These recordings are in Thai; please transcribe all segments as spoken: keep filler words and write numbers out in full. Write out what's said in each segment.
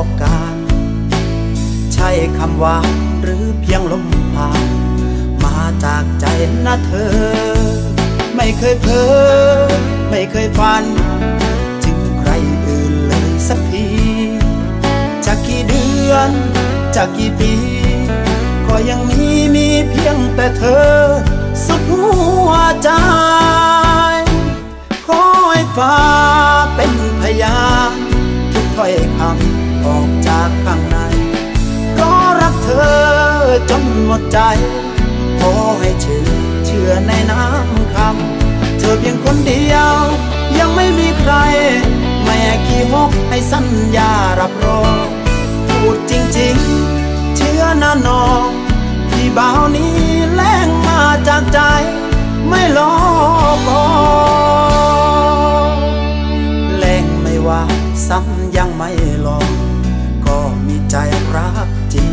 บอกกันใช่คำว่าหรือเพียงลมผ่านมาจากใจนะเธอไม่เคยเพ้อไม่เคยฝันถึงใครอื่นเลยสักทีจะกี่เดือนจะกี่ปีก็ยังมีมีเพียงแต่เธอสุดหัวใจขอให้ฟ้าเป็นพยานทุกถ้อยคำออกจากข้างในเพราะรักเธอจนหมดใจขอให้เชื่อเชื่อในน้ำคำเธอเพียงคนเดียวยังไม่มีใครไม่ขี้หกให้สัญญารับรองพูดจริงๆเชื่อนะน้องที่บ่าวนี้แล้งมาจากใจไม่หลอกลวงแล้งไม่ว่าซ้ำยังไม่หลอกก็มีใจรักจริง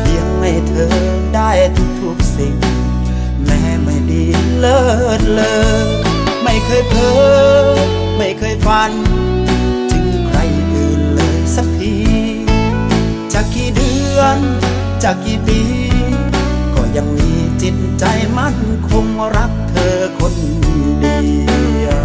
เพียงให้เธอได้ทุกๆสิ่งแม้ไม่ดีเลิศเลอไม่เคยเพ้อไม่เคยฝันถึงใครอื่นเลยสักทีจะกี่เดือนจะกี่ปีก็ยังมีจิตใจมั่นคงรักเธอคนเดียว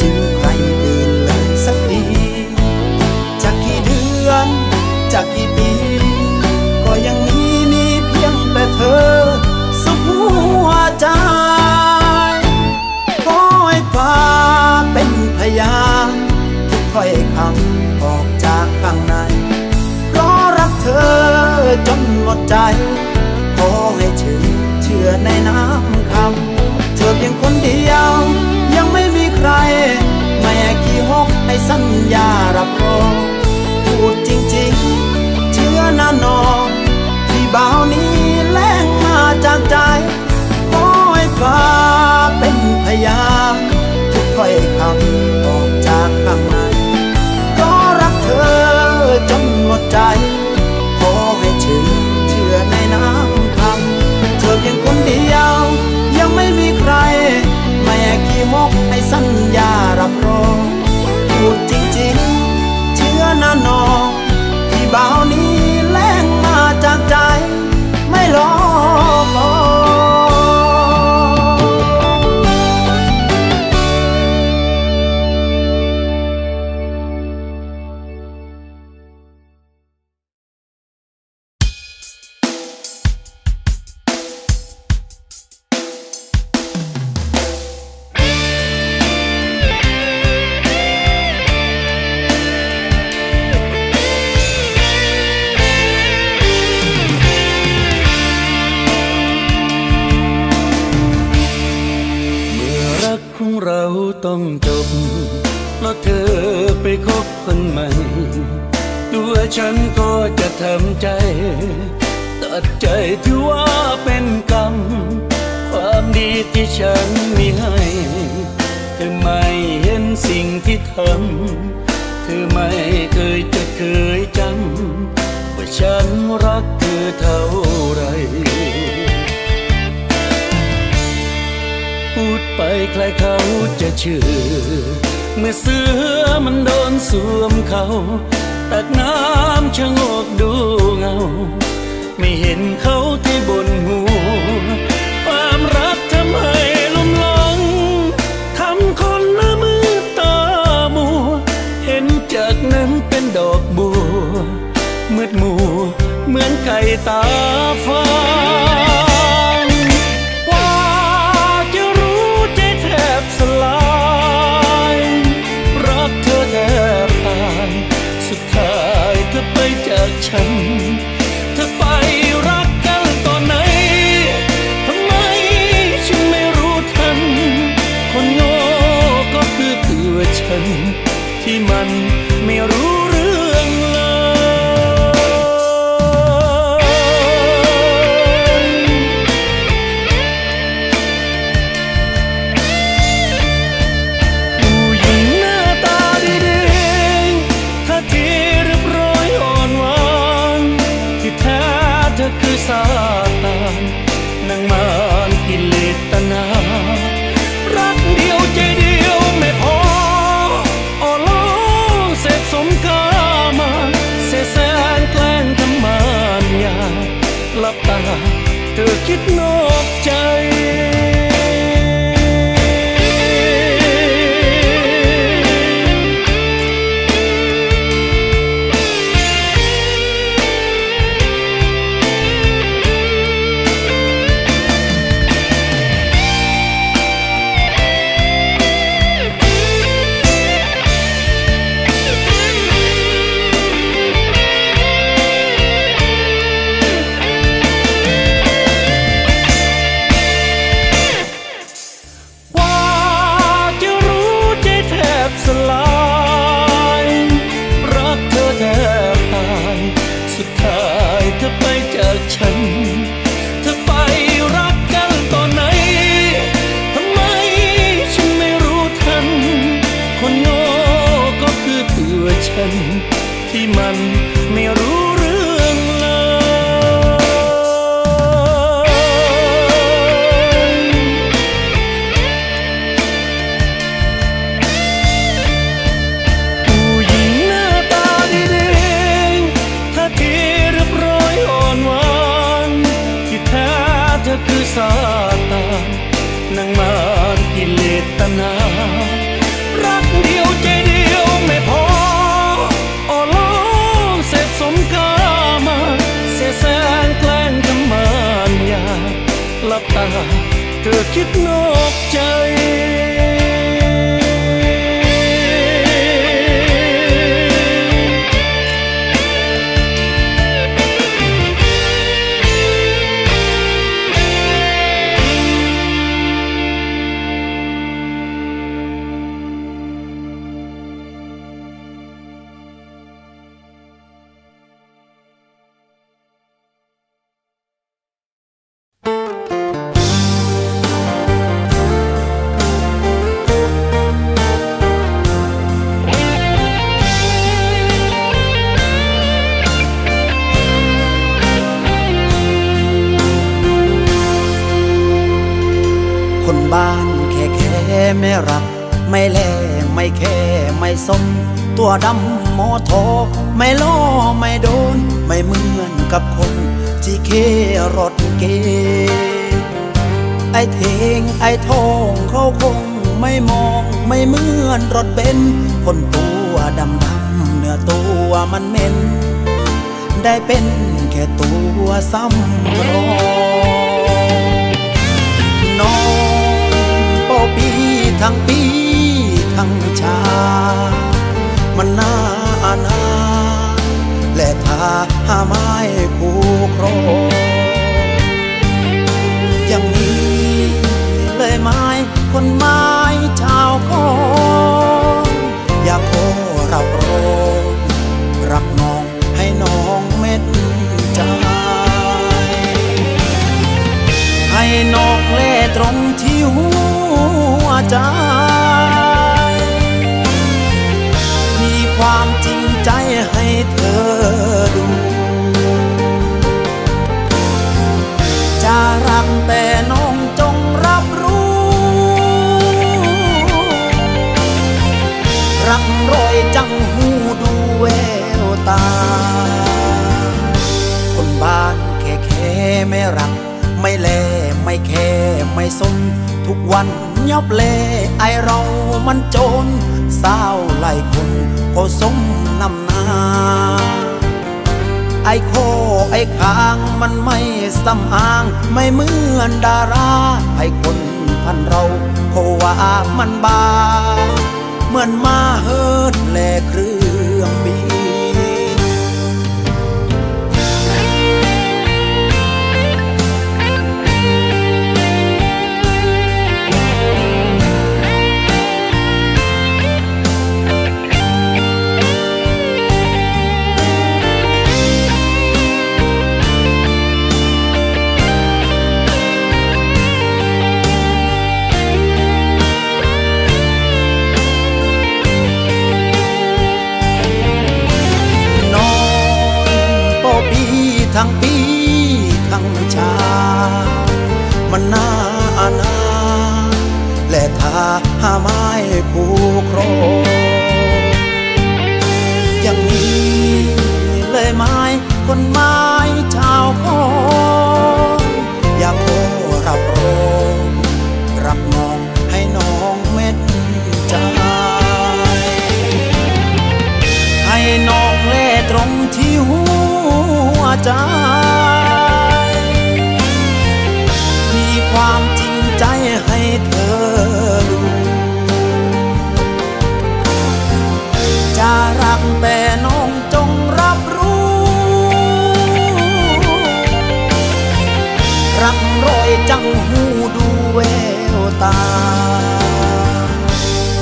ถึงใครอื่นเลยสักทีจากกี่เดือนจากกี่ปีก็ยังมีมีเพียงแต่เธอสุดหัวใจขอให้ฟ้าเป็นพยานทุกถ้อยคำออกจากข้างในเพราะรักเธอจนหมดใจขอให้เชื่อเชื่อในน้ำคำเธอเพียงคนเดียวยังไม่มีใครไม่ขี้หกให้สัญญารับรองพูดจริงๆเชื่อนะน้องที่บ่าวนี้แล้งมาจากใจขอให้ฟ้าเป็นพยานทุกถ้อยคำออกจากข้างในขอรักเธอจนหมดใจขอให้เชื่อเชื่อในน้ำคำเธอเพียงคนเดียวยังไม่มีใครขี้หกให้สัญญารับรองพูดจริงๆเชื่อนะน้องที่บ่าวนี้แล้งมาจากใจไม่หลอกลวงต้องจบเพราะเธอไปคบคนใหม่ตัวฉันก็จะทำใจตัดใจถือว่าเป็นกรรมความดีที่ฉันมีให้เธอไม่เห็นสิ่งที่ทำเธอไม่เคยจะเคยจำว่าฉันรักเธอเท่าไรพูดไปใครเขาจะเชื่อเมื่อเสือมันโดนสวมเขาตักน้ำชะงกดูเงาไม่เห็นเขาที่บนหัวความรักทำให้ลุ่มหลงทำคนละมือตามัวเห็นจากนั้นเป็นดอกบัวมืดมัวเหมือนไก่ตาฟ้าฉันเธอไปรักกันตอนไหนทำไมฉันไม่รู้ทันคนโง่ก็คือตัวฉันที่มันไม่รู้เรื่องเลย คือซาตานนางมารกิเลสตัณหารักเดียวใจเดียวไม่พออ้อล้อเสพสมกามาเสแสร้งแกล้งทำมารยาหลับตาเธอคิดนอกใจที่มันไม่รู้เรื่องเลยผู้หญิงหน้าตาดีๆท่าทีเรียบร้อยอ่อนหวานที่แท้เธอคือซาตานนางมารกิเลสตัณหารักเดียวใจเดียวไม่พอหลับตาเธอคิดนอกใจไม่รับไม่แลไม่แค่ไม่สมตัวดำโมโทไม่ล้อไม่โดนไม่เหมือนกับคนที่เครถเกไอเทงไอทองเขาคงไม่มองไม่เหมือนรถเบนซ์คนตัวดำดำเนื้อตัวมันเหม็นได้เป็นแค่ตัวซ้ำรองน้องปีทั้งปีทั้งชามันน่าอาณาและทาหาไม้คู่ครองอย่างนี้เลยไม้คนไม้ชาวคองอยากขอรับรองรักน้องให้น้องเม็ดใจให้น้องเล่ตรงที่หัวใจมีความจริงใจให้เธอดูจะรักแต่น้องจงรับรู้รักรอยจังหูดูแววตาคนบ้านแค่แค่ไม่รักไม่แลไม่แค่ไม่สนทุกวันยอบเลไอเรามันโจรสาวไล่คนก็สมนำหน้าไอโคไอค้างมันไม่สำอางไม่เหมือนดาราไอคนพันเราโคว่ามันบาเหมือนมาเฮิร์ตแลเครื่องบินทั้งปี างชามันน่าอนาและทาห้าไม้คู่ครองอย่างนี้เลยไม้คนไม้ชาวคงอยากโอรับรองรับมองให้น้องเม็ดใจให้น้องเล่ตรงที่หัวใจมีความจริงใจให้เธอดูจะรักแต่น้องจงรับรู้รักรอยจังหูดูแววตา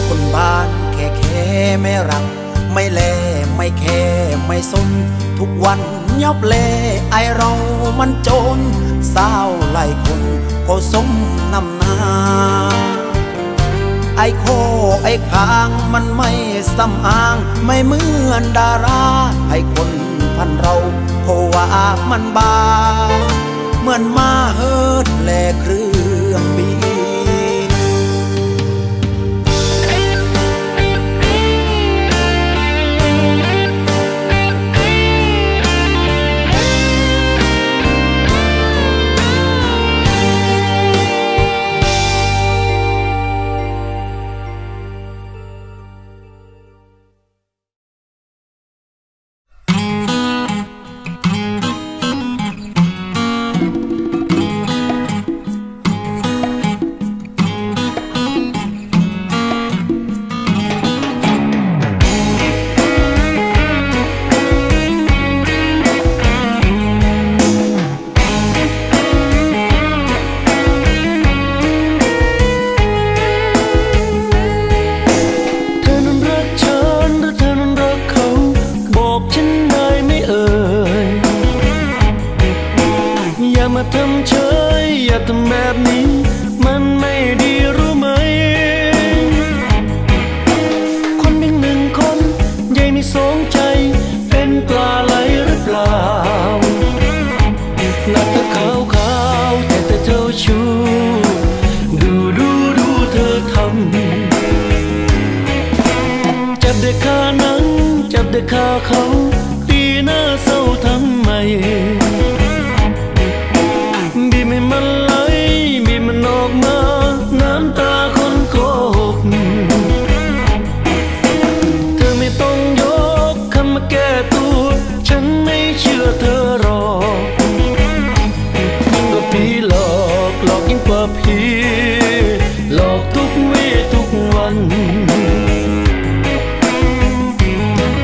คนบ้านแค่แค่ไม่รักไม่แลไม่แค่ไม่สนทุกวันยับเลไอเรามันจนเศร้าไหลคนก็สมน้ำหน้าไอโคไอค้างมันไม่สำอางไม่เหมือนดาราไอคนพันเราเพราะว่ามันบาเหมือนมาเฮิร์ตแลเครื่องบิน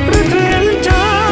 Return time.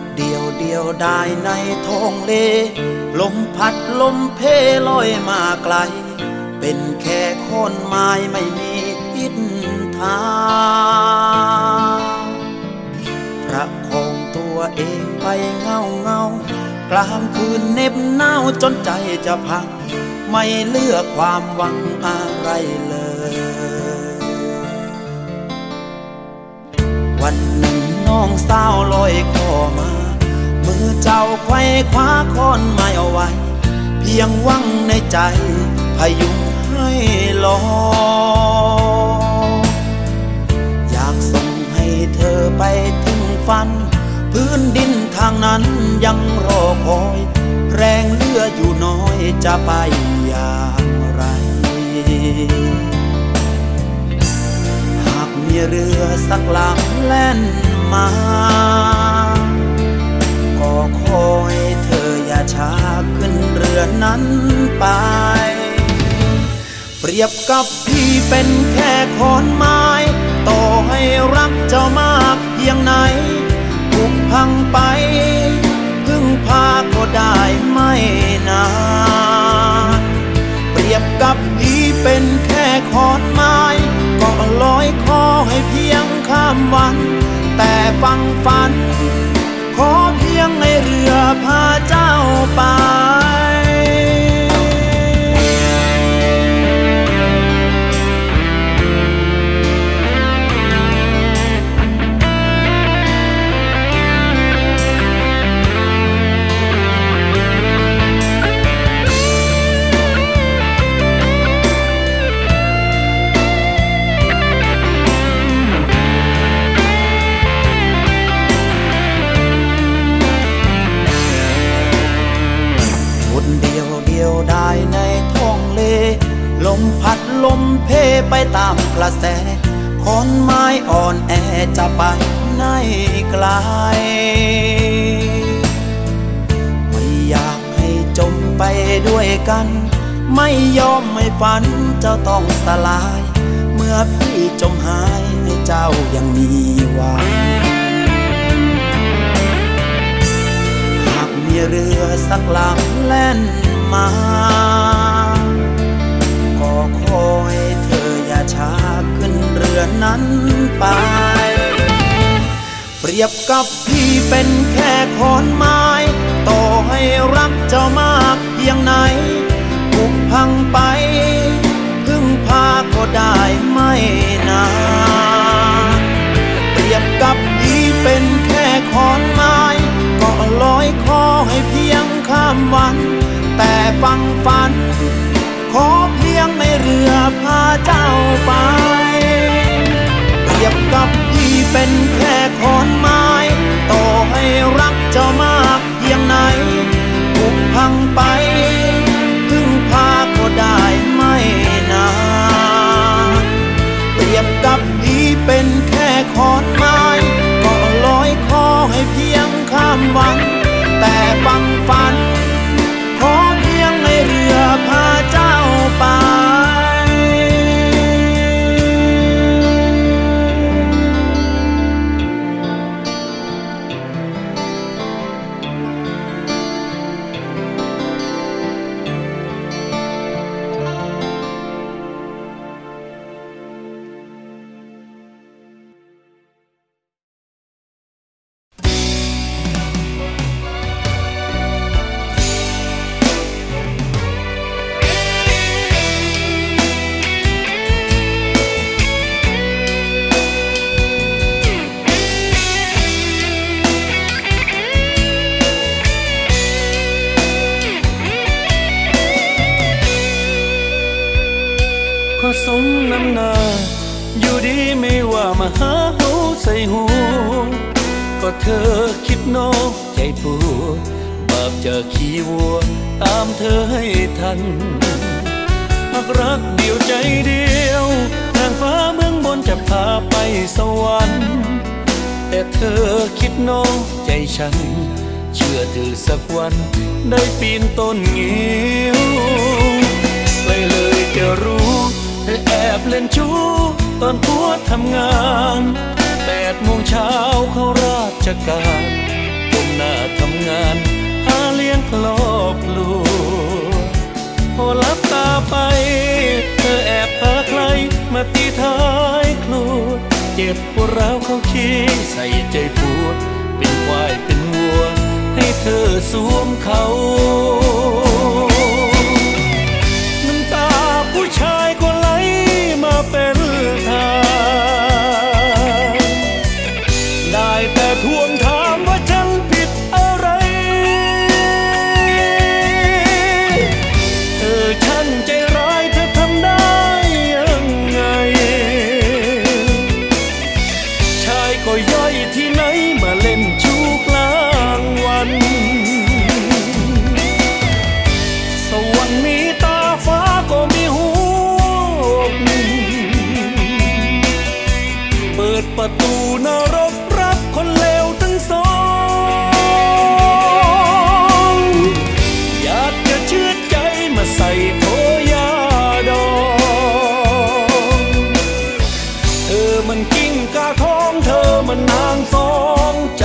ดเดียวเดียวได้ในท้องเลลมพัดลมเพลอยมาไกลเป็นแค่คนไม้ไม่มีทิศทางประคองตัวเองไปเงาเงากลางคืนเน็บหนาวจนใจจะพังไม่เลือกความหวังอะไรเลยวันหนึ่งน้องสาวลอยคอมามือเจ้าไขว้คว้าค้อนไม้เอาไว้เพียงหวังในใจพยุงให้ลอยอยากส่งให้เธอไปถึงฝันพื้นดินทางนั้นยังรอคอยแรงเหลืออยู่น้อยจะไปอย่างไรหากมีเรือสักลำแล่นมาก็คอยเธออย่าช้าขึ้นเรือนั้นไปเปรียบกับพี่เป็นแค่ขอนไม้ต่อให้รักเจ้ามากเพียงไหนถูกพังไปพึ่งพาก็ได้ไม่นานเปรียบกับพี่เป็นแค่ขอนไม้ก็ลอยคอให้เพียงข้ามวันแต่ฟังฝันขอเพียงให้เรือพาเจ้าไปลมพัดลมเพไปตามกระแสขอนไม้อ่อนแอจะไปไหนไกลไม่อยากให้จมไปด้วยกันไม่ยอมไม่ฝันเจ้าต้องสลายเมื่อพี่จมหายให้เจ้ายังมีหวังหากมีเรือสักลำแล่นมาขอให้เธออย่าช้าขึ้นเรือนั้นไปเปรียบกับพี่เป็นแค่ขอนไม้ต่อให้รักเจ้ามากเพียงไหนถูกพังไปพึ่งพาก็ได้ไม่นานเปรียบกับพี่เป็นแค่ขอนไม้ก็ลอยคอให้เพียงข้ามวันแต่ฟังฝันขอเพียงไม่เรือพาเจ้าไปเปรียบกับพี่เป็นแค่ขอนไม้ต่อให้รักเจ้ามากเพียงไหนถูกพังไปพึ่งพาก็ได้ไม่นานเปรียบกับพี่เป็นแค่ขอนไม้ก็ลอยคอให้เพียงข้ามวันแต่ฟังฝันขอเพียงให้เรือพาเจ้าไปสมน้ำหน้าอยู่ดีไม่ว่ามาหาหูใส่หูก็เธอคิดน้องใจปวดบาปจะขี้วัวตามเธอให้ทันหากรักเดียวใจเดียวนางฟ้าเมืองบนจะพาไปสวรรค์แต่เธอคิดน้องใจฉันเชื่อถือสักวันได้ปีนต้นงิ้วเลยเลยจะรู้เธอแอบเล่นชู้ตอนผัวทำงานแปดโมงเช้าเข้าราชการผม ทำงานหาเลี้ยงครอบครัวพอลับตาไปเธอแอบหาใครมาตีท้ายครัวเจ็บปวดร้าวเขาขี้ใส่ใจผัวเป็นควายเป็นวัวให้เธอสวมเขาน้ำตาผู้ชายก็ไหลมาเป็นทางได้แต่ทวงถามว่าฉันผิดอะไรเธอฉันใจร้ายเธอทำได้ยังไงชายก็ย่อยที่ไหนมาเล่นชู้กลางวันสวรรค์มีตาฟ้าก็มีหูเปิดประตูนรกรับคนเลวทั้งสองอยากจะเชื่อใจมาใส่โทยาดองเธอมันกิ้งก่าทองเธอมันนางสองใจ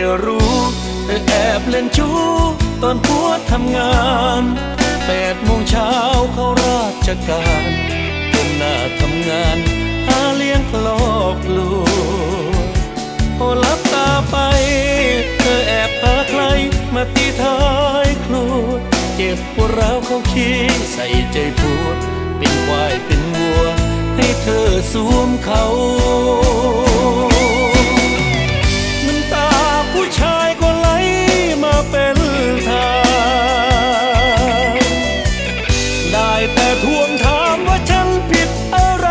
จะรู้เธอแอบเล่นชู้ตอนผัวทำงานแปดโมงเช้าเข้าราชการก้มหน้าทำงานหาเลี้ยงครอบครัวพอลับตาไปเธอแอบหาใครมาตีท้ายครัวเจ็บปวดร้าวเขาขี้ใส่ใจผัวเป็นควายเป็นวัวให้เธอสวมเขาผู้ชายก็ไหลมาเป็นทางได้แต่ทวงถามว่าฉันผิดอะไร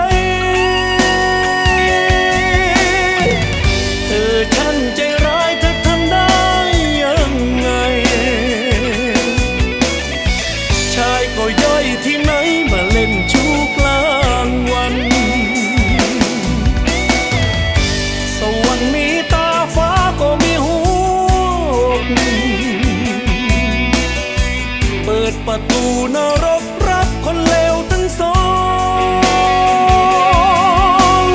เธอฉันใจร้ายเธอทำได้ยังไงชายก็ย่อยที่ไหนมาเล่นชู้กลางวันสวรรค์มีตาฟ้าก็มีหูเปิดประตูนรกรับคนเลวทั้งสอง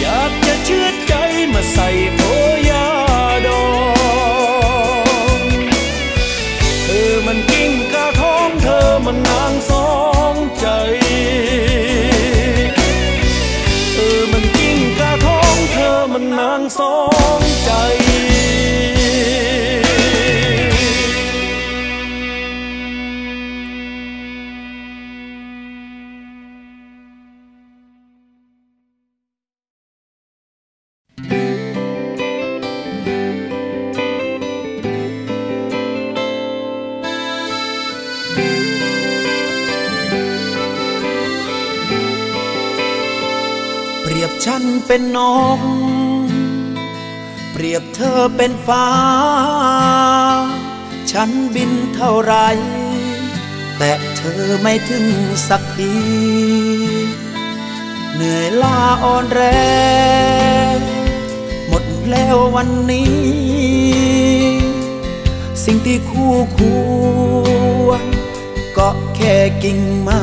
อยากจะเชื่อใจมาใส่โทยาดองเธอมันกิ้งก่าทองเธอมันนางสองใจเธอมันกิ้งก่าทองเธอมันนางสองใจฉันเป็นนกเปรียบเธอเป็นฟ้าฉันบินเท่าไรแต่เธอไม่ถึงสักทีเหนื่อยล้าอ่อนแรงหมดแล้ววันนี้สิ่งที่คู่ควรก็แค่กิ่งไม้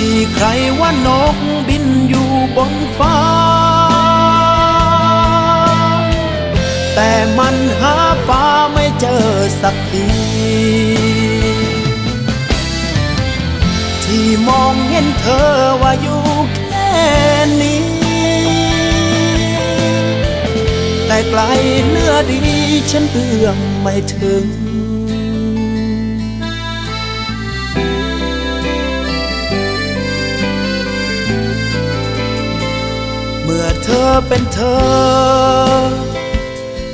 ที่ใครว่านกบินอยู่บนฟ้าแต่มันหาฟ้าไม่เจอสักทีที่มองเห็นเธอว่าอยู่แค่นี้แต่ไกลเนื้อดีฉันเอื้อมไม่ถึงเมื่อเธอเป็นเธอ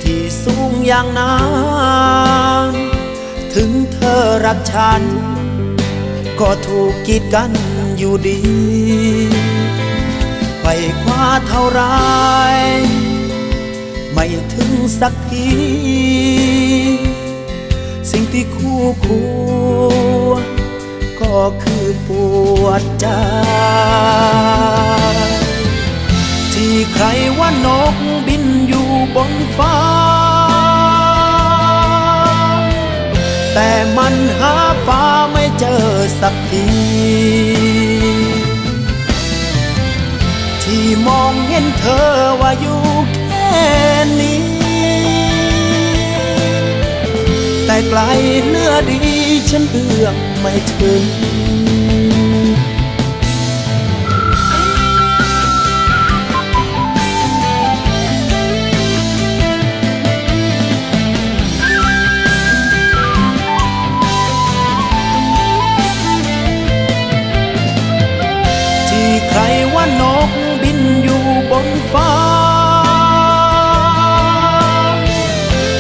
ที่สูงอย่างนั้นถึงเธอรักฉันก็ถูกกีดกันอยู่ดี ไปคว้าเท่าไรไม่ถึงสักทีสิ่งที่คู่ควรก็คือปวดใจที่ใครว่านกบินอยู่บนฟ้าแต่มันหาฟ้าไม่เจอสักทีที่มองเห็นเธอว่าอยู่แค่นี้แต่ไกลเหลือดีฉันเอื้อมไม่ถึงใครว่านกบินอยู่บนฟ้า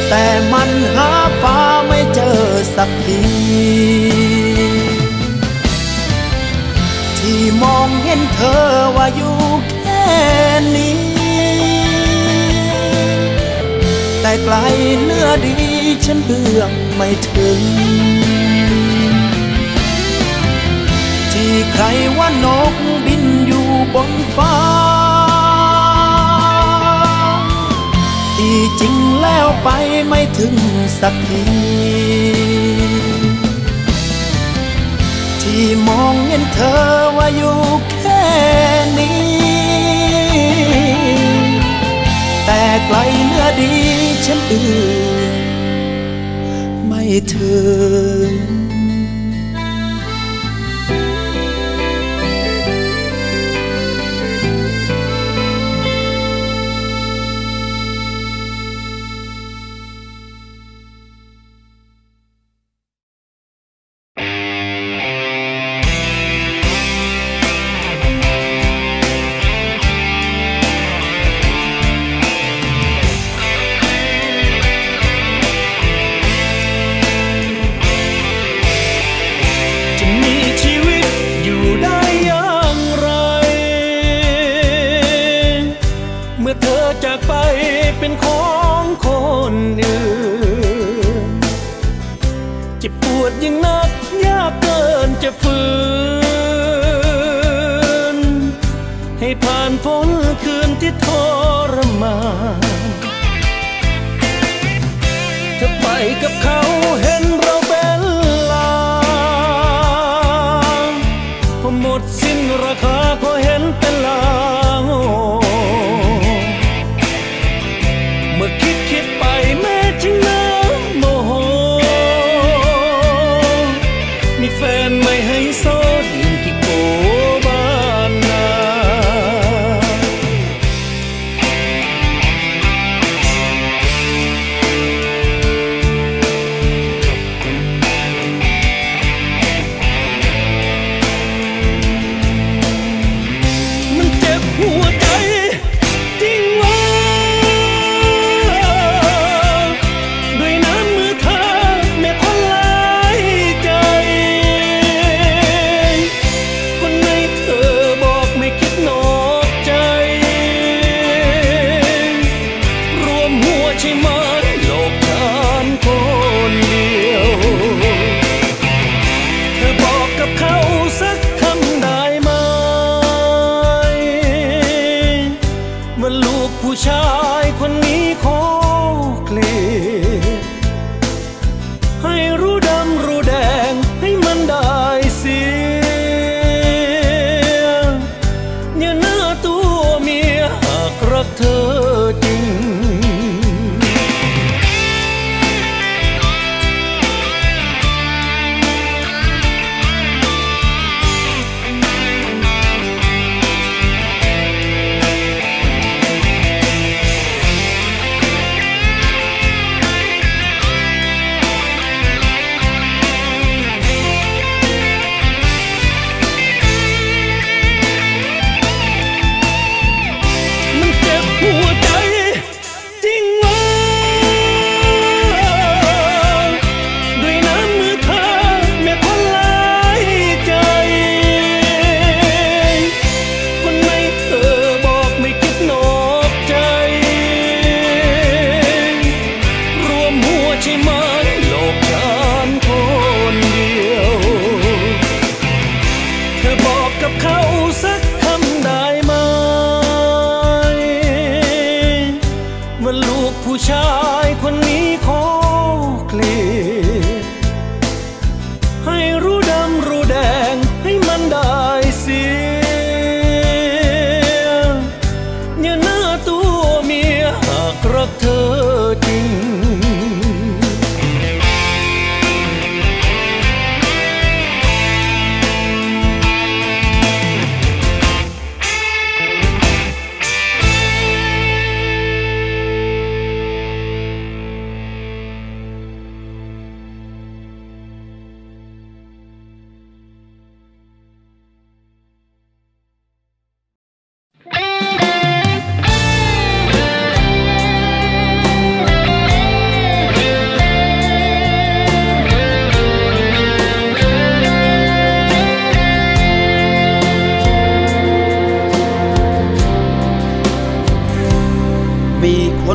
แต่มันหาฟ้าไม่เจอสักทีที่มองเห็นเธอว่าอยู่แค่นี้แต่ไกลเหลือดีฉันเอื้อมไม่ถึงที่ใครว่านกบินอยู่บนฟ้าที่จริงแล้วไปไม่ถึงสักทีที่มองเห็นเธอว่าอยู่แค่นี้แต่ไกลเหลือดีฉันเอื้อมไม่ถึง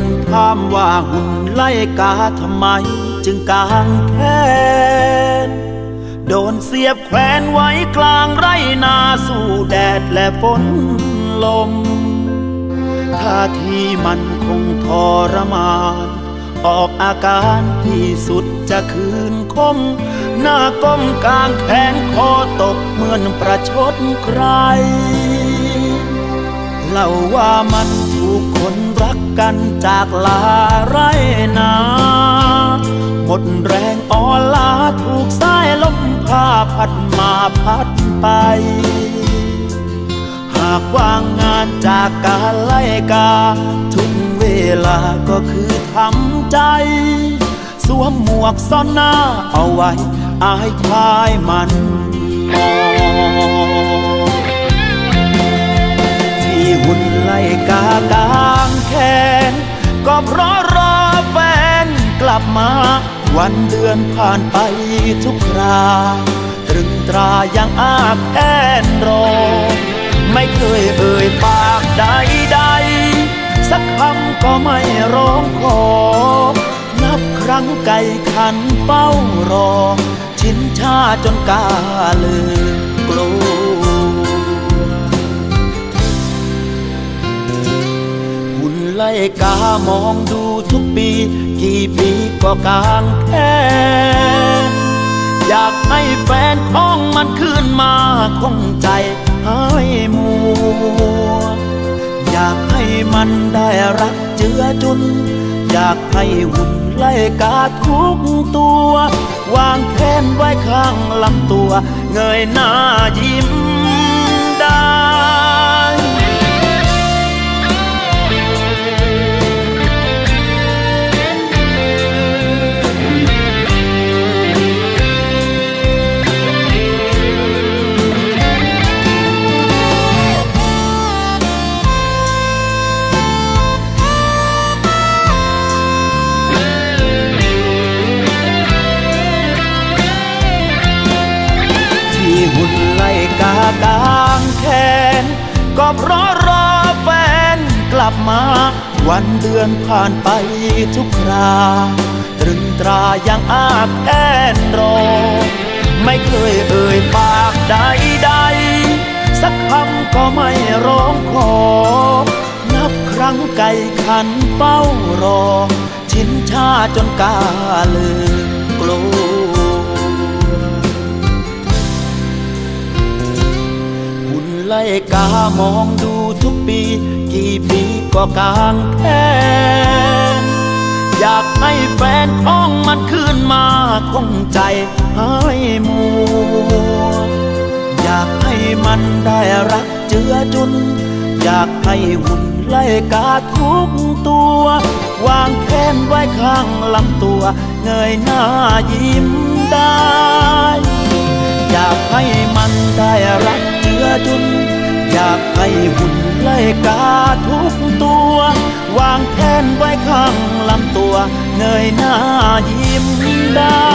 คนถามว่าหุ่นไล่กาทำไมจึงกางแขนโดนเสียบแขวนไว้กลางไร่นาสู่แดดและฝนลมท่าที่มันคงทรมานออกอาการที่สุดจะคืนคมหน้าก้มกลางแขนคอตกเหมือนประชดใครเล่าว่ามันถูกคนรักกันจากลาไร่นาหมดแรงอ่อนล้าถูกสายลมพาพัดมาพัดไปหากว่างงานจากการไล่กาทุกเวลาก็คือทำใจสวมหมวกซ่อนหน้าเอาไว้อายควายมันมองที่หุ่นไล่กากางแขนก็เพราะรอแฟนกลับมาวันเดือนผ่านไปทุกคราตรึงตรายังอาแอนรอไม่เคยเอ่ยปากใดใดสักคำก็ไม่ร้องขอนับครั้งไก่ขันเป้ารอชินชาจนกาลืมกลัวหุ่นไล่กามองดูทุกปีกี่ปีก็กางแขนอยากให้แฟนท้องมันขึ้นมาคงใจให้มัวอยากให้มันได้รักเจือจุนอยากให้หุ่นไล่กาทุกตัววางแขนไว้ข้างลำตัวเงยหน้ายิ้มได้กางแขนก็เพราะรอแฟนกลับมาวันเดือนผ่านไปทุกคราตรึงตรายังอาแอนรอไม่เคยเอ่ยปากใดใดสักคำก็ไม่ร้องขอนับครั้งไก่ขันเป้ารอชินชาจนกาลืมกลัวไล่กามองดูทุกปีกี่ปีก็กางแขนอยากให้แฟนท้องมันขึ้นมาคงใจให้มัวอยากให้มันได้รักเจือจุนอยากให้หุ่นไล่กาทุกตัววางแขนไว้ข้างลำตัวเงยหน้ายิ้มได้อยากให้มันได้รักอยากให้หุ่นไล่กาทุกตัววางแขนไว้ข้างลำตัวเงยหน้ายิ้มได้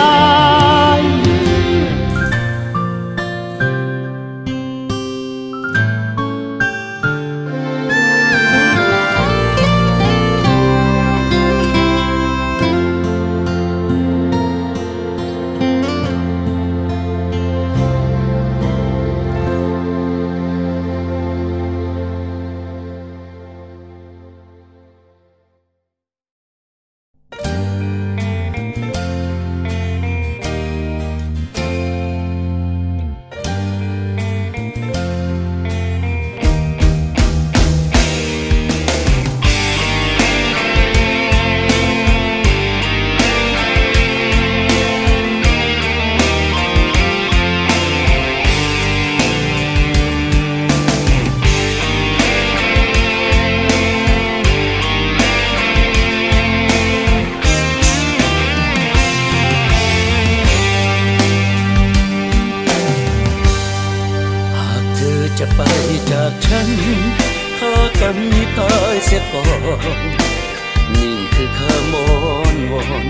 นี่คือคำอ้อนวอน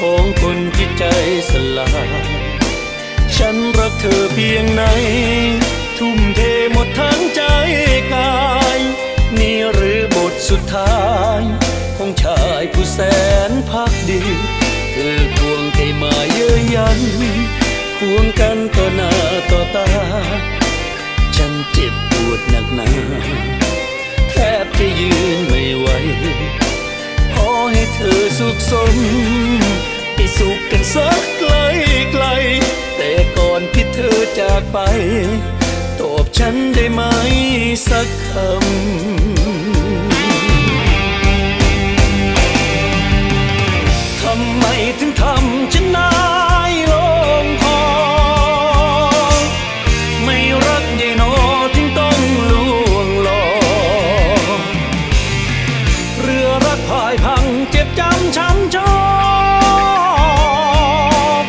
ของคนที่ใจสลายฉันรักเธอเพียงไหนทุ่มเทหมดทั้งใจกายนี่หรือบทสุดท้ายของฉัน ผู้แสนภักดีเธอควงใจมาเย้ยยันควงกันต่อหน้าต่อตาฉันเจ็บปวดหนักหนาแทบจะยืนไม่ไหวขอให้เธอสุขสมไปสุขกันสักไกลไกลแต่ก่อนที่เธอจากไปตอบฉันได้ไหมสักคำทำไมถึงทำฉันนายลงคอไม่รักใหญ่หนอถึงต้องลวงหลอกเรือรักพายพังเจ็บจำช้ำชอก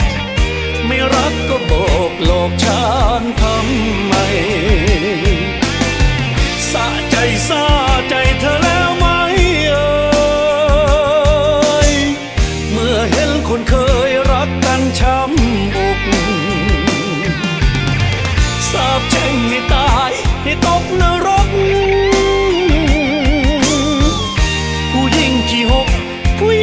ไม่รักก็บอกหลอกฉันทำไมสะใจสะใจเธอแล้วไหมเอ่ยเมื่อเห็นคนเคยรักกันช้ำอกสาบแช่งให้ตายให้ตกนรกผู้หญิงขี้หกผู้หญิงห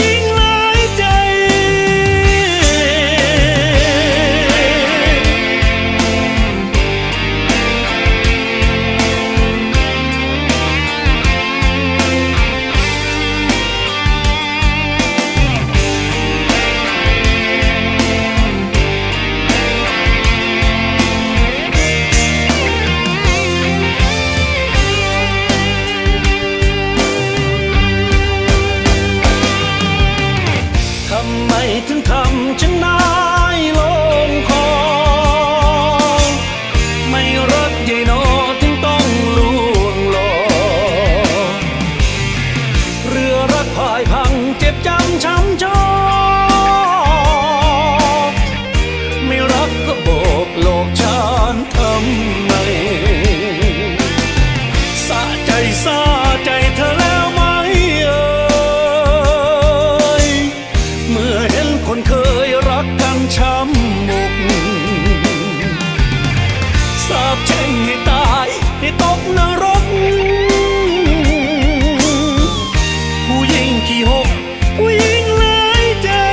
ลายใจ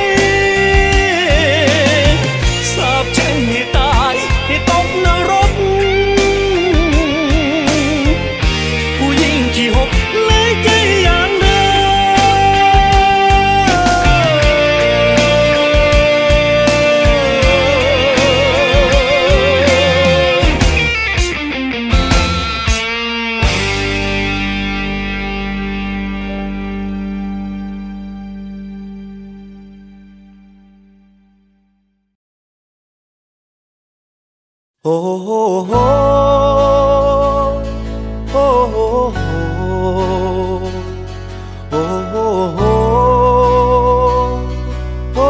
โอ้โหโอ้โหโอ้โหโอ้โหโอ้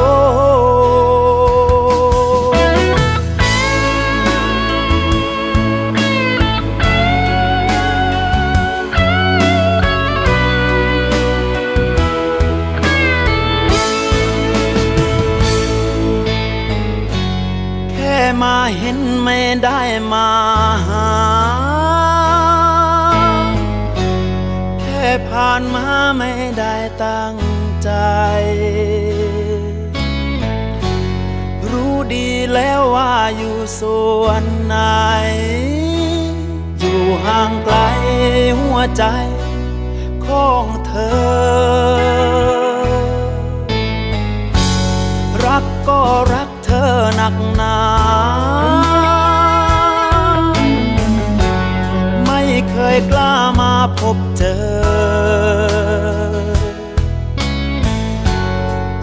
โหแค่มาเห็นไม่ได้มาหาแค่ผ่านมาไม่ได้ตั้งใจรู้ดีแล้วว่าอยู่ส่วนไหนอยู่ห่างไกลหัวใจของเธอรักก็รักเธอหนักหนาไม่เคยกล้ามาพบเธอ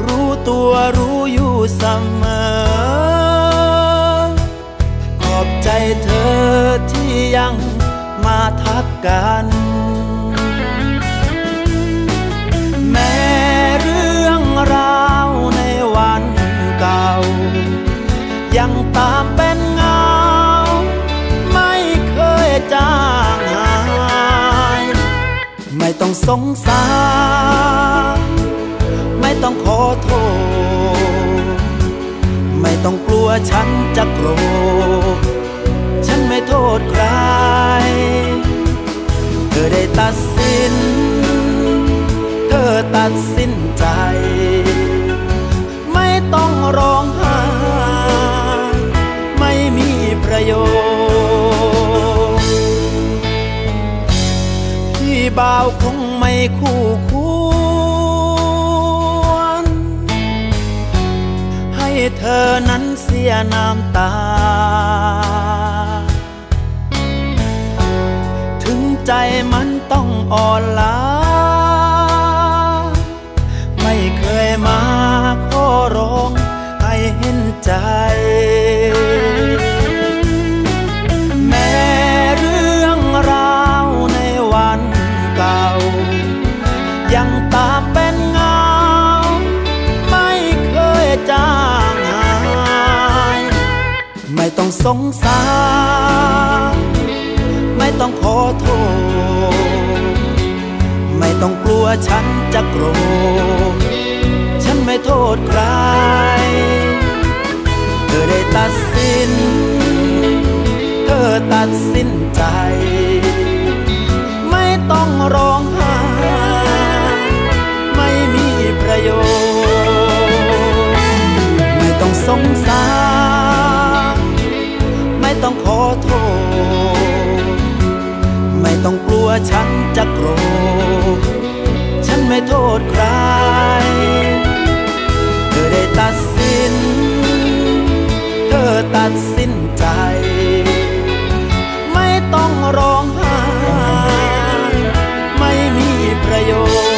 รู้ตัวรู้อยู่เสมอขอบใจเธอที่ยังมาทักกันแม้เรื่องราวในวันเก่ายังตามเป็นเงาไม่เคยจางหายไม่ต้องสงสารไม่ต้องขอโทษไม่ต้องกลัวฉันจะโกรธฉันไม่โทษใครเธอได้ตัดสินเธอตัด ดสิ้นใจไม่ต้องร้องไห้ไม่มีประโยชน์พี่บ่าวคงไม่คู่ควรให้เธอนั้นเสียน้ำตาถึงใจมันต้องอ่อนล้าไม่เคยมาขอร้องให้เห็นใจแม้เรื่องราวในวันเก่ายังตามเป็นเงาไม่เคยจางหายไม่ต้องสงสารไม่ต้องขอโทษไม่ต้องกลัวฉันจะโกรธฉันไม่โทษใครเธอได้ตัดสินเธอตัดสินใจไม่ต้องร้องไห้ไม่มีประโยชน์ไม่ต้องสงสารไม่ต้องขอโทษไม่ต้องกลัวฉันจะโกรธฉันไม่โทษใครเธอได้ตัดสินเธอตัดสินใจไม่ต้องร้องไห้ไม่มีประโยชน์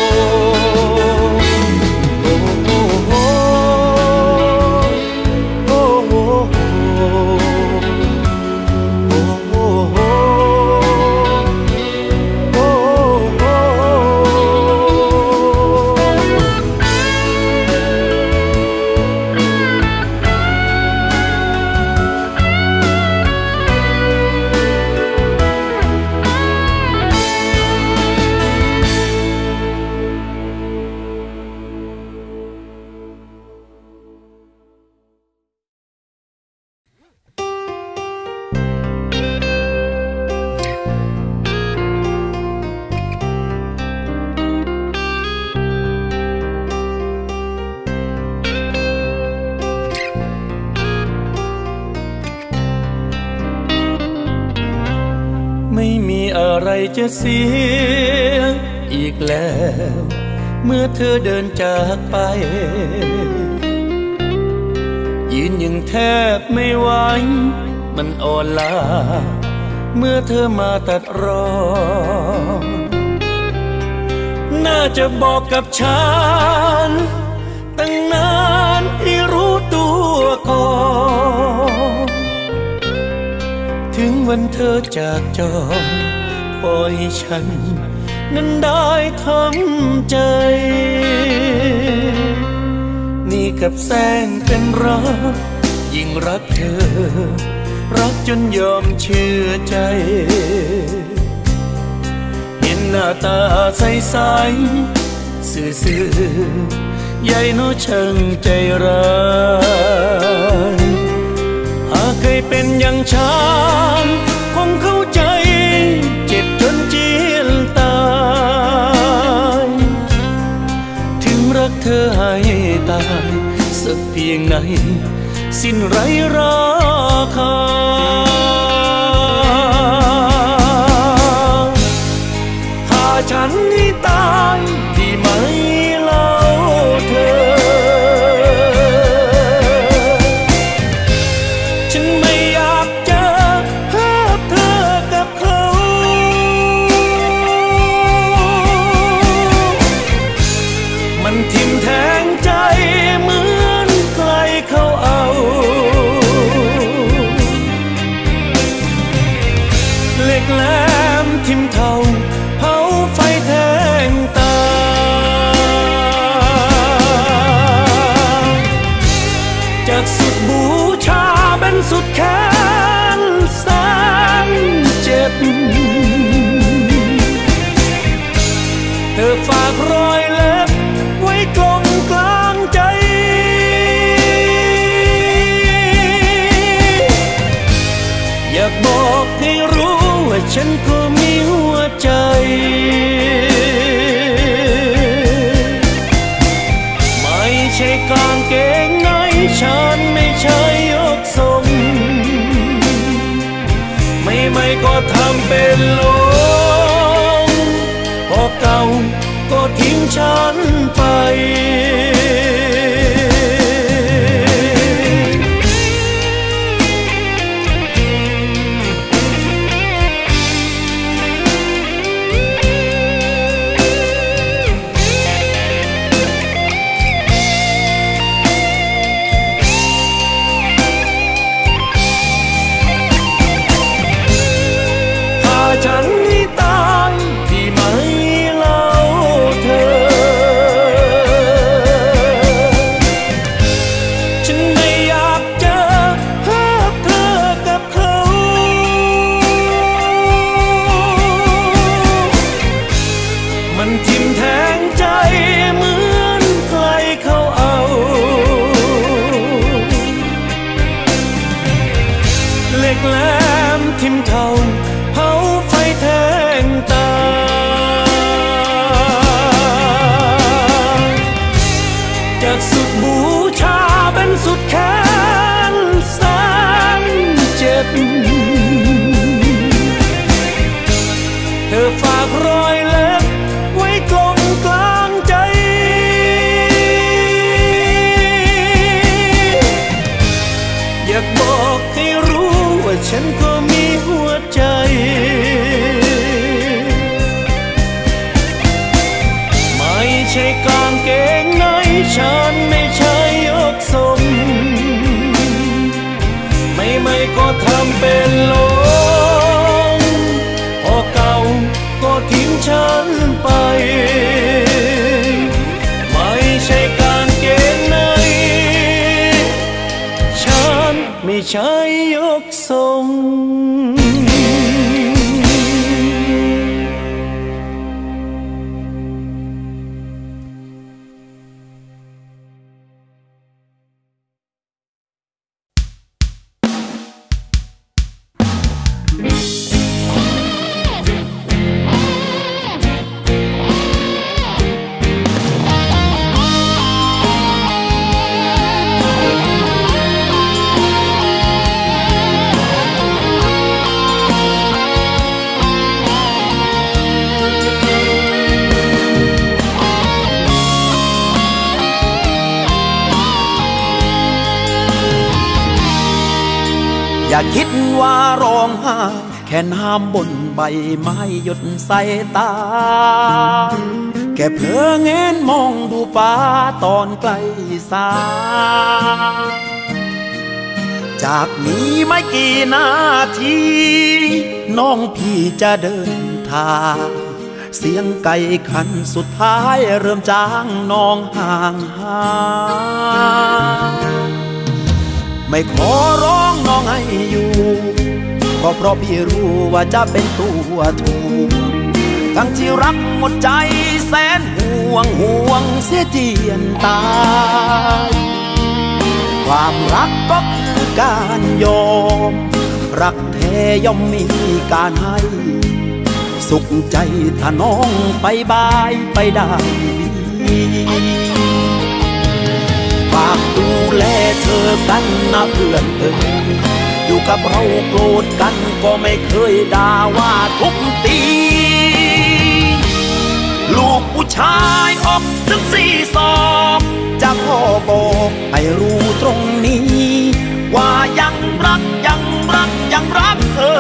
จะเสียอีกแล้วเมื่อเธอเดินจากไปยืนยังแทบไม่ไหวมันอ่อนล้าเมื่อเธอมาตัดรอน่าจะบอกกับฉันตั้งนานให้รู้ตัวก่อนถึงวันเธอจากจอปล่อยฉันนั้นได้ทำใจนี่กับแสงเป็นรักยิ่งรักเธอรักจนยอมเชื่อใจเห็นหน้าตาใสใสซื่อๆใหญ่โน้ช่างใจร้ายหากเคยเป็นอย่างฉันคงเข้าใจเจ็บจนเจียนตายถึงรักเธอให้ตายสักเพียงไหนสิ้นไร้ราคาถ้าฉันให้ตายดีไหมเล่าเธอฉันไม่อยากเจอภาพเธอกับเขามันทิ่มแทงใจเหมือนใครเขาเอาเหล็กแหลมทิ่มเท่าเผาไฟแทงตาจากสุดบูชาเป็นสุดแค้นแสนเจ็บเธอฝากรอยเล็บไว้กลมกลางใจอยากบอกให้รู้ว่าฉันก็มีหัวใจ ดทิ้งฉันไปฉันนี่ตายที่ไม่เล่าเธอฉันไม่อยากเจอภาพเธอกับเขามันทิ่มแทงใจเหมือนใครเขาเอาเหล็กแหลมทิ่มเท้าจากสุดบูชาเป็นสุดแค้นแสนเจ็บเธอฝากรอยเล็บไว้ตรงกลางใจอยากบอกให้รู้ว่าฉันก็มีหัวใจไม่ใช่กางเกงในฉันไม่ใช่ยกทรงไม่ไม่ก็ทำเป็นหลงพอเก่าก็ทิ้งฉันไปไม่ใช่กางเกงในฉันไม่ใช่ยกทรงอย่าคิดว่าร้องไห้แค่น้ำบนใบไม้หยดใส่ตาแค่เผลอเงยมองดูฟ้าตอนไกลสายจากนี้ไม่กี่นาทีน้องพี่จะเดินทางเสียงไก่ขันสุดท้ายเริ่มจางน้องห่างหายไม่ขอร้องน้องให้อยู่ก็เพราะพี่รู้ว่าจะเป็นตัวถูกทั้งที่รักหมดใจแสนห่วงห่วงเสียเจียนตายความรักก็คือการยอมรักแท้ย่อมมีการให้สุขใจถ้าน้องไปบายไปได้ฝากดูแลเธอกันนะเพื่อนเธออยู่กับเราโกรธกันก็ไม่เคยด่าว่าทุบตีลูกผู้ชายออกถึงสี่ศอกจะพ่อบอกให้รู้ตรงนี้ว่ายังรักยังรักยังรักเธอ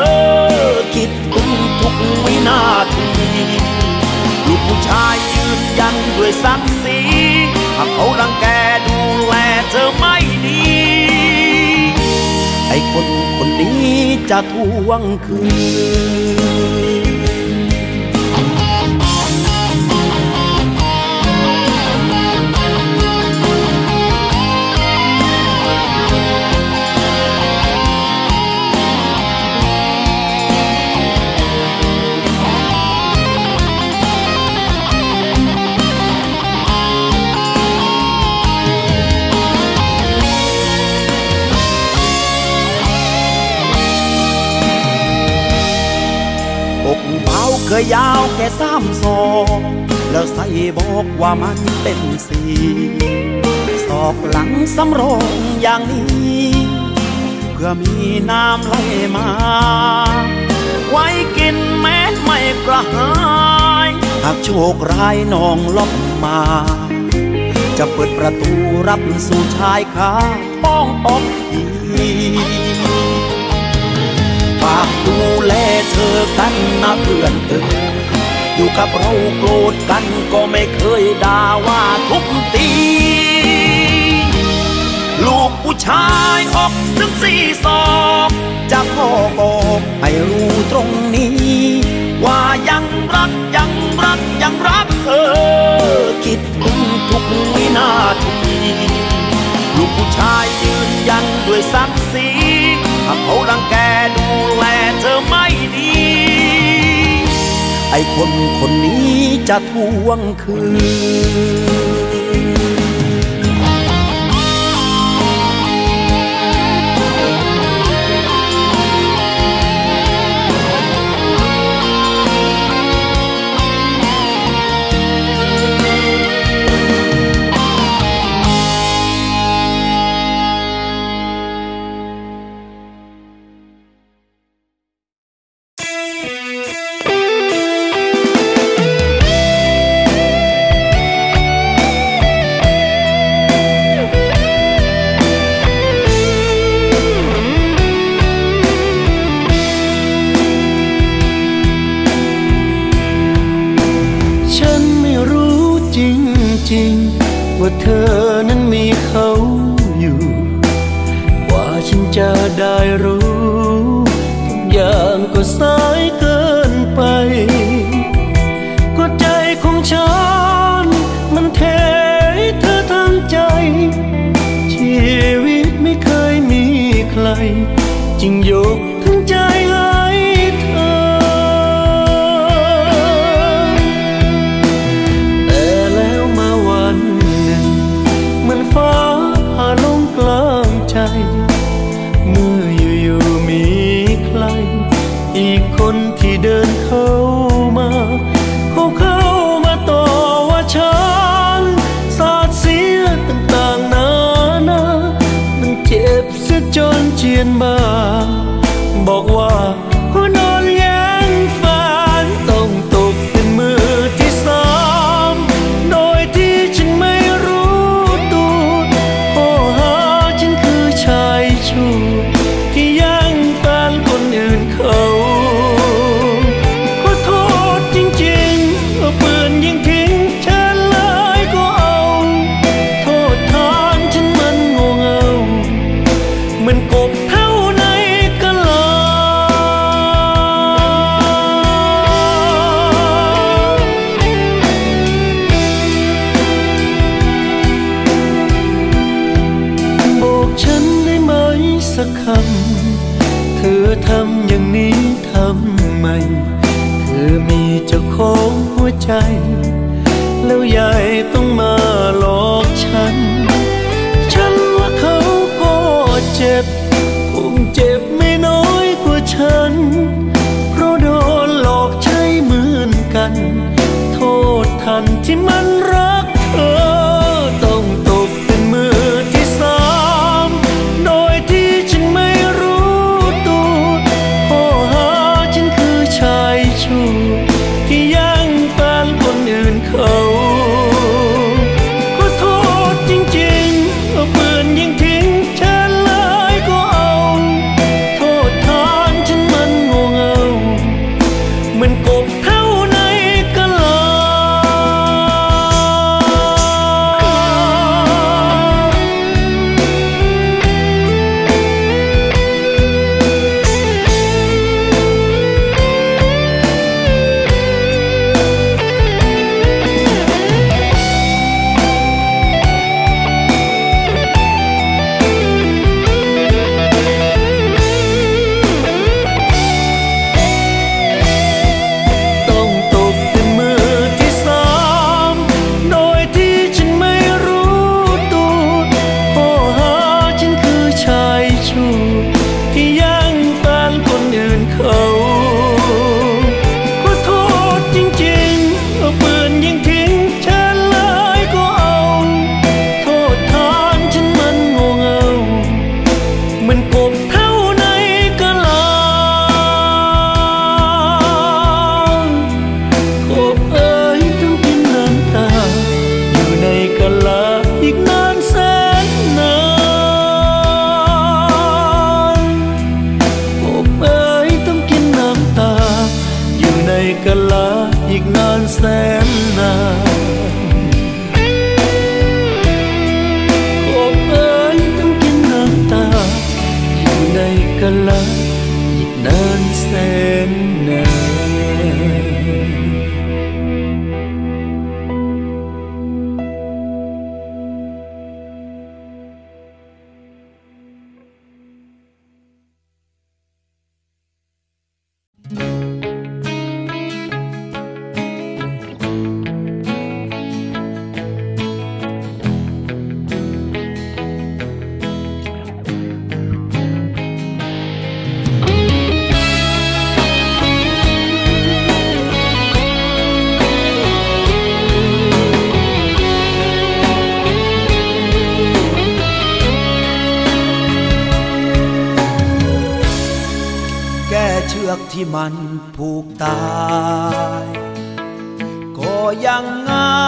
คิดถึงทุกวินาทีลูกผู้ชายยืนยันด้วยศักดิ์ศรีหากเขารังแกดูแลเธอไม่ดีไอ้คนคนนี้จะทวงคืนเคยยาวแค่สามศอกแล้วใส่บอกว่ามันเป็นสี่ศอกหลังสำรองอย่างนี้เพื่อมีน้ำไหลมาไว้กินแม้ไม่กระหาย ากโชคร้ายน้องล่อมมาจะเปิดประตูรับสู่ชายคาป้องปองดีฝากดูแลเธอกันนะเพื่อนเอ๋ยอยู่กับเราโกรธกันก็ไม่เคยด่าว่าทุบตีลูกผู้ชายออกถึงสี่ศอกจะขอบอกให้รู้ตรงนี้ว่ายังรักยังรักยังรักเธอคิดถึงทุกวินาทีลูกผู้ชายยืนยันด้วยศักดิ์ศรีหากเขารังแกดูแลเธอไม่ดีไอ้คนคนนี้จะทวงคืนเธอนั้นมีเขาอยู่กว่าฉันจะได้รู้ทุกอย่างก็สายเกินไปก็ใจของฉันมันเทเธอทั้งใจชีวิตไม่เคยมีใครจึงยกทั้งใจให้เธอแต่แล้วมาวันฟ้าผ่าลงกลางใจเมื่ออยู่ๆมีใครอีกคนที่เดินเข้ามาเขาเข้ามาต่อว่าฉันสาดเสียต่างๆนานามันเจ็บเสียจนเจียนบ้าบอกว่าเขานอนแย้งฝันต้องตกเป็นมือที่สามโดยที่ฉันไม่ที่ยังตามคนอื่นเขาขอโทษจริงๆเอาปืนยิงทิ้งฉันเลยก็เอาโทษทานฉันมันโง่เง่าเหมือนกบเท่าในกะลาบอกฉันสักคำเธอทำอย่างนี้ทำไมเธอมีเจ้าของหัวใจแล้วยายต้องมาหลอกฉันฉันว่าเขาก็เจ็บคงเจ็บไม่น้อยกว่าฉันเพราะโดนหลอกใช้เหมือนกันโทษทันที่มันรักเธอต้องตกเป็นมือที่สามโดยที่ที่ยังตามคนอื่นเขาขอโทษจริงๆเอาปืนยิงทิ้งฉันเลยก็เอาโทษทานฉันมันโง่เง่าเหมือนกบเท่าในกะลา อีกนานแสนนานขอบเอ่ยต้องกินน้ำตาอยู่ในกะลาอีกนานแสนนานที่มันผูกตายก็ยังง่า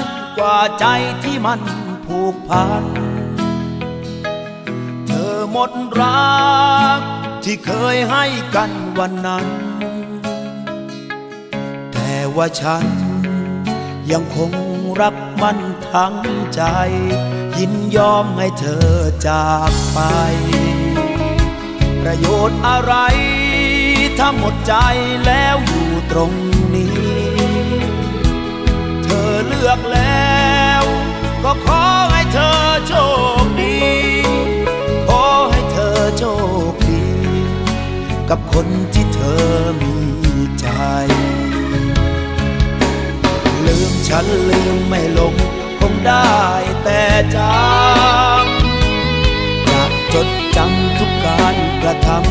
ยกว่าใจที่มันผูกพันเธอหมดรักที่เคยให้กันวันนั้นแต่ว่าฉันยังคงรักมันทั้งใจยินยอมให้เธอจากไปประโยชน์อะไรถ้าหมดใจแล้วอยู่ตรงนี้เธอเลือกแล้วก็ขอให้เธอโชคดีขอให้เธอโชคดีกับคนที่เธอมีใจลืมฉันลืมไม่ลงคงได้แต่จำอยากจดจำทุกการกระทำ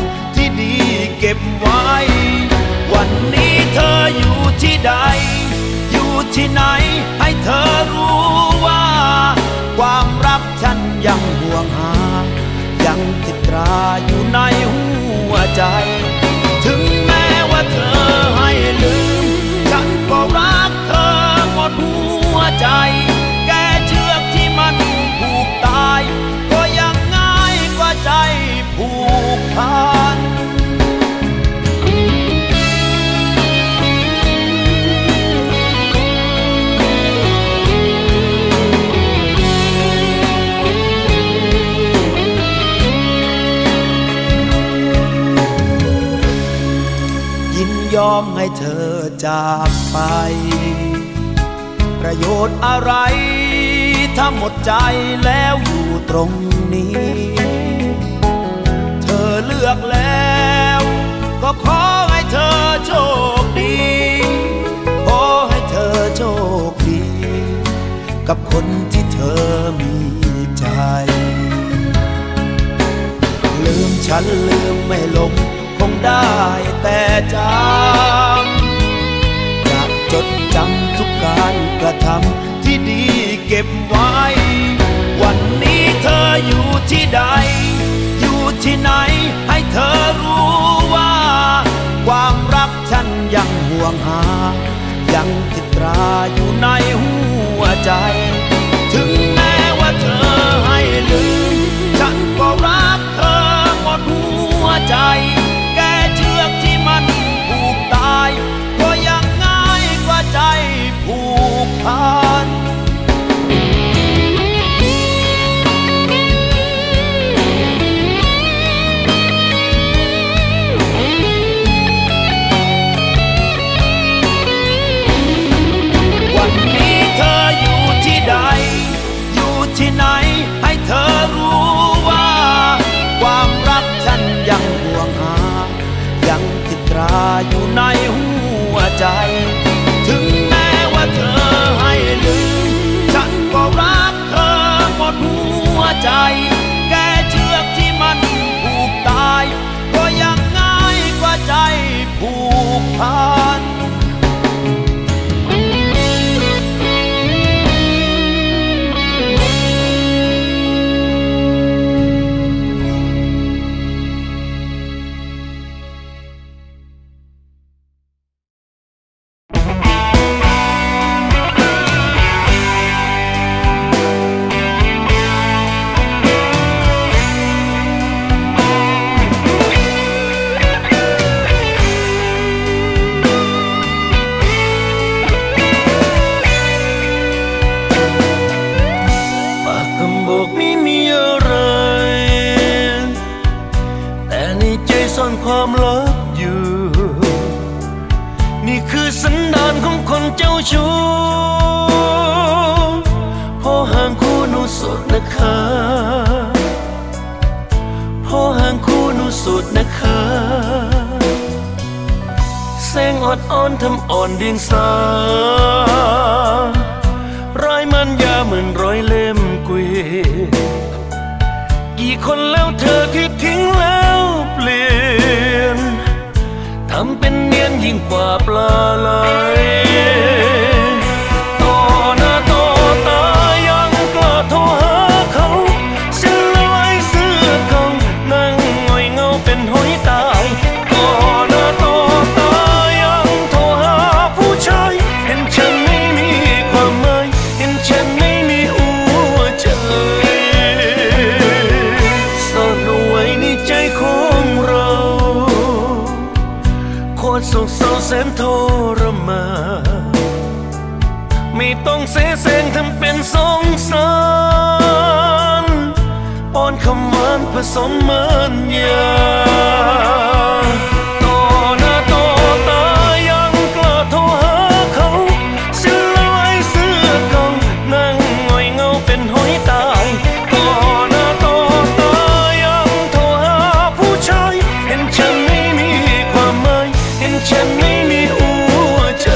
เก็บไว้วันนี้เธออยู่ที่ใดอยู่ที่ไหนให้เธอรู้ว่าความรักฉันยังห่วงหายังติดตราอยู่ในหัวใจถึงแม้ว่าเธอให้ลืมฉันก็รักเธอหมดหัวใจแค่เชือกที่มันผูกตายก็ยังง่ายกว่าใจผูกพันยอมให้เธอจากไปประโยชน์อะไรถ้าหมดใจแล้วอยู่ตรงนี้เธอเลือกแล้วก็ขอให้เธอโชคดีขอให้เธอโชคดีกับคนที่เธอมีใจลืมฉันลืมไม่ลงคงได้แต่จำอยากจดจำทุกการกระทำที่ดีเก็บไว้วันนี้เธออยู่ที่ใดอยู่ที่ไหนให้เธอรู้ว่าความรักฉันยังห่วงหายังติดตราอยู่ในหัวใจถึงแม้ว่าเธอให้ลืมฉันก็รักเธอหมดหัวใจก็ยังง่ายกว่าใจผูกพันวันนี้เธออยู่ที่ใด เจ้าชู้พอห่างคู่หนูโสดนะคะพอห่างคู่หนูโสดนะคะแสงอดอ่อนทำอ่อนเดียงสาร้ายมันยาเหมือนร้อยเล่มเกวียนกี่คนแล้วเธอที่ทิ้งแล้วเปลี่ยนทำเป็นเนียนยิ่งกว่าปลาไหลต่อหน้าต่อตายังกล้าโทรหาเขาฉันละลายเสื้อเขานั่งง่อยเงาเป็นหอยตายต่อหน้าต่อตายังโทรหาผู้ชายเห็นฉันไม่มีความหมายเห็นฉันไม่มีหัวใจซ่อนเอาไว้ในใจของเราโคตรโศกเศร้าแสนทรมานไม่ต้องเสแสร้งทำเป็นสงสารป้อนคำหวานผสมมันยาต่อหน้าต่อตายังกล้าโทรหาเขาฉันละลายเสื้อเขานั่งง่อยเงาเป็นหอยตายต่อหน้าต่อตายังโทรหาผู้ชายเห็นฉันไม่มีความหมายเห็นฉันไม่มีหัวใจ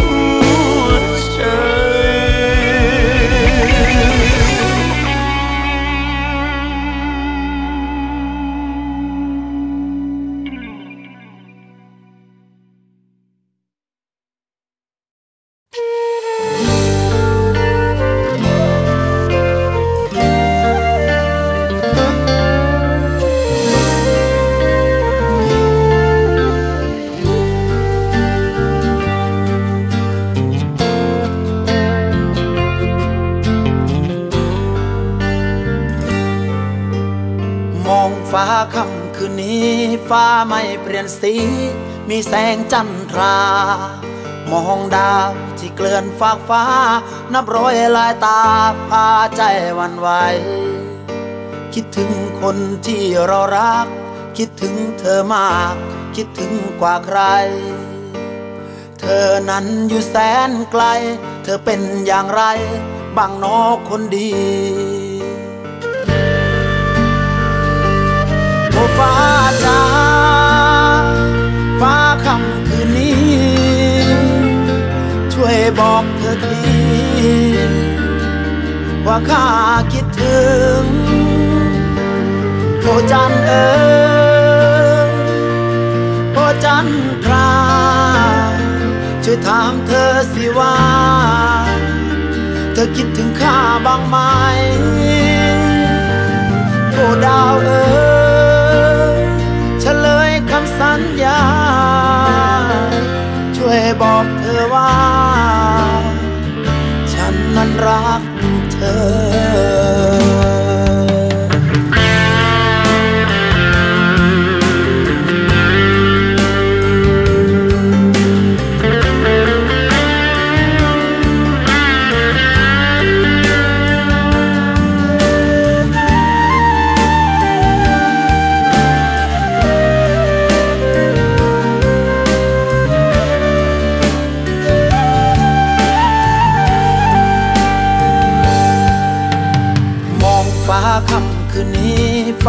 ฟ้าไม่เปลี่ยนสีมีแสงจันทรามองดาวที่เกลื่อนฟากฟ้านับร้อยลายตาพาใจหวั่นไหวคิดถึงคนที่เรารักคิดถึงเธอมากคิดถึงกว่าใครเธอนั้นอยู่แสนไกลเธอเป็นอย่างไรบ้างน้อคนดีโอ้ฟ้าจ้าฟ้าค่ำคืนนี้ช่วยบอกเธอทีว่าข้าคิดถึงโอ้จันเอ๋ยโอ้จันทราช่วยถามเธอสิว่าเธอคิดถึงข้าบ้างไหมโอ้ดาวเอ๋ยเฉลยคำสัญญาช่วยบอกเธอว่าฉันนั้นรักเธอ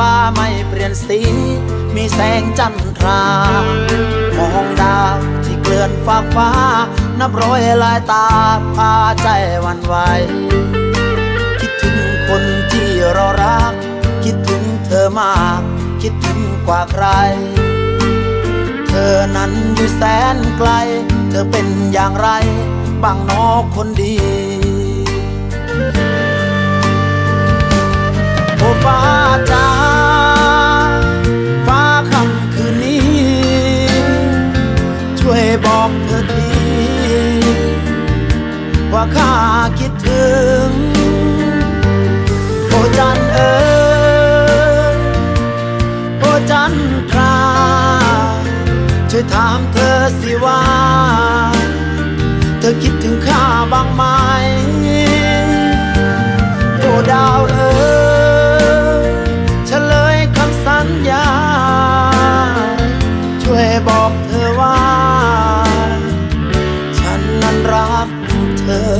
ฟ้าไม่เปลี่ยนสีมีแสงจันทรามองดาวที่เกลื่อน ฝากฟ้านับร้อยลายตาพาใจหวั่นไหวคิดถึงคนที่เรารักคิดถึงเธอมากคิดถึงกว่าใครเธอนั้นอยู่แสนไกลเธอเป็นอย่างไรบ้างน้อคนดีโอ้ฟ้าจ๋าฟ้าค่ำคืนนี้ช่วยบอกเธอทีว่าข้าคิดถึงโอ้จันเอ๋ยโอ้จันทราช่วยถามเธอสิว่าเธอคิดถึงข้าบ้างไหมโอ้ดาวเอ๋ยเฉลยคำสัญญาช่วยบอกเธอว่าฉันนั้นรักเธอ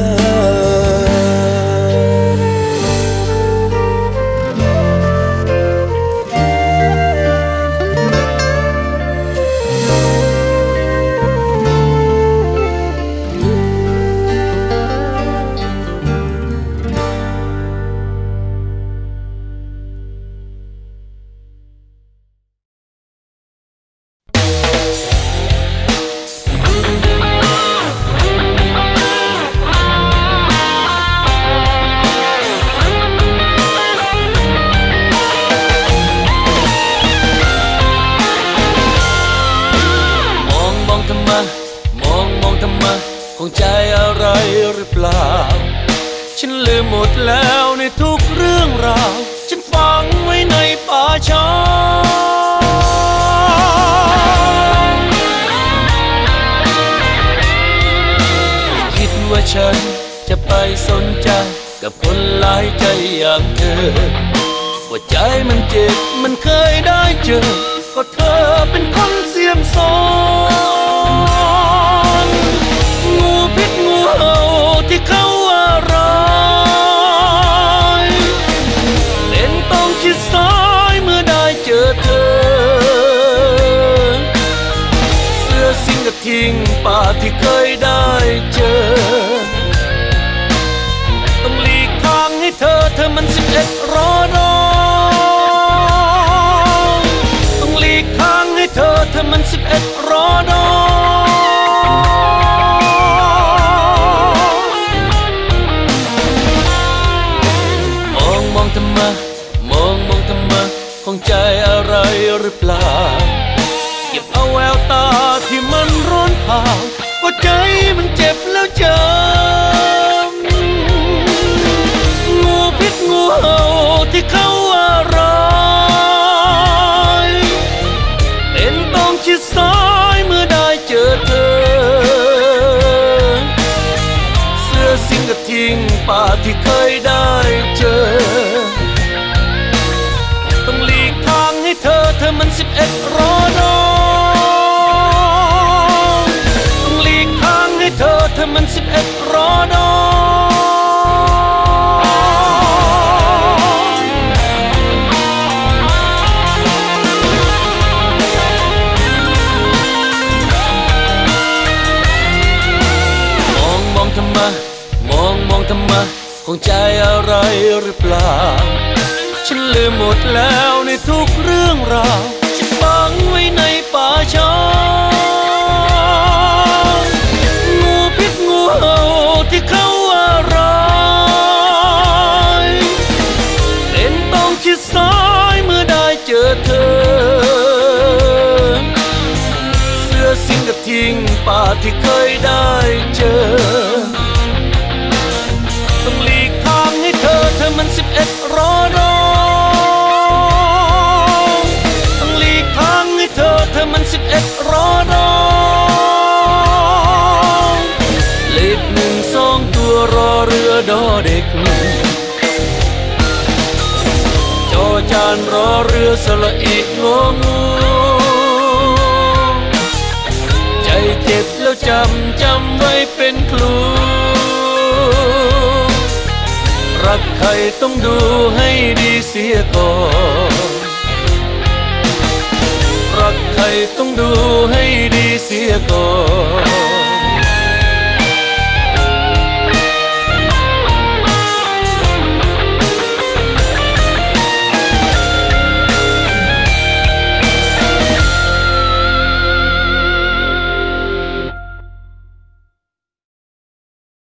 ที่เคยได้เจอต้องหลีกทางให้เธอเธอมันสิบเอ็ดรอดอต้องหลีกทางให้เธอเธอมันสิบเอ็ดรอดอมองมองทำไมมองมองทำไมของใจอะไรหรือเปล่าฉันลืมหมดแล้วในทุกเรื่องราวฉันบังไว้ในป่าช้างูพิษงูเห่าที่เขาว่าร้ายเล่นต้องชิดซ้ายเมื่อได้เจอเธอเสื้อสิงกระทิงป่าที่เคยได้เจอเธอมันสิบเอ็ดรอดอต้องหลีกทางให้เธอเธอมันสิบเอ็ดรอดอเลขหนึ่งสองตัวรอเรือดอเด็กจอจานรอเรือสละอีกงองูใจเจ็บแล้วจำจำไว้เป็นครูรักใครต้องดูให้ดีเสียก่อนรักใครต้องดูให้ดีเสียก่อน